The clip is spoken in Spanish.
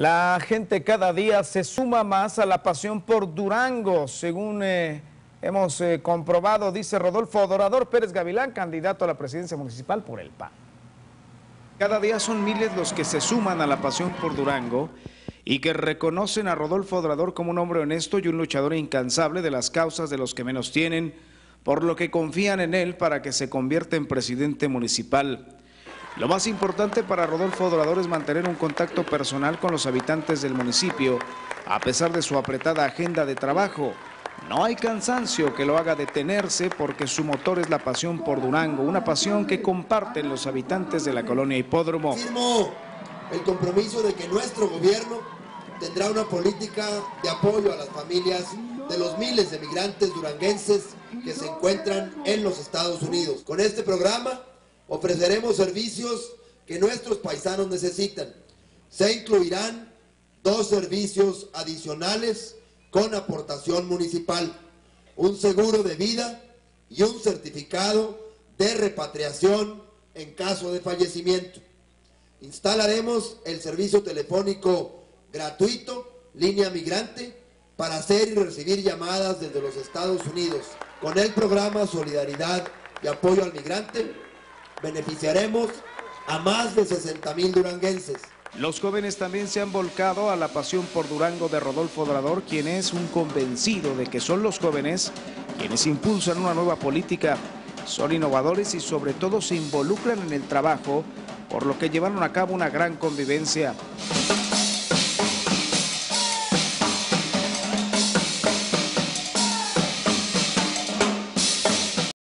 La gente cada día se suma más a la pasión por Durango, según hemos comprobado, dice Rodolfo Dorador Pérez Gavilán, candidato a la presidencia municipal por el PAN. Cada día son miles los que se suman a la pasión por Durango y que reconocen a Rodolfo Dorador como un hombre honesto y un luchador incansable de las causas de los que menos tienen, por lo que confían en él para que se convierta en presidente municipal. Lo más importante para Rodolfo Dorador es mantener un contacto personal con los habitantes del municipio, a pesar de su apretada agenda de trabajo. No hay cansancio que lo haga detenerse porque su motor es la pasión por Durango, una pasión que comparten los habitantes de la colonia Hipódromo. El compromiso de que nuestro gobierno tendrá una política de apoyo a las familias de los miles de migrantes duranguenses que se encuentran en los Estados Unidos. Con este programa ofreceremos servicios que nuestros paisanos necesitan. Se incluirán 2 servicios adicionales con aportación municipal, un seguro de vida y un certificado de repatriación en caso de fallecimiento. Instalaremos el servicio telefónico gratuito, Línea Migrante, para hacer y recibir llamadas desde los Estados Unidos. Con el programa Solidaridad y Apoyo al Migrante, beneficiaremos a más de 60,000 duranguenses. Los jóvenes también se han volcado a la pasión por Durango de Rodolfo Dorador, quien es un convencido de que son los jóvenes quienes impulsan una nueva política, son innovadores y sobre todo se involucran en el trabajo, por lo que llevaron a cabo una gran convivencia.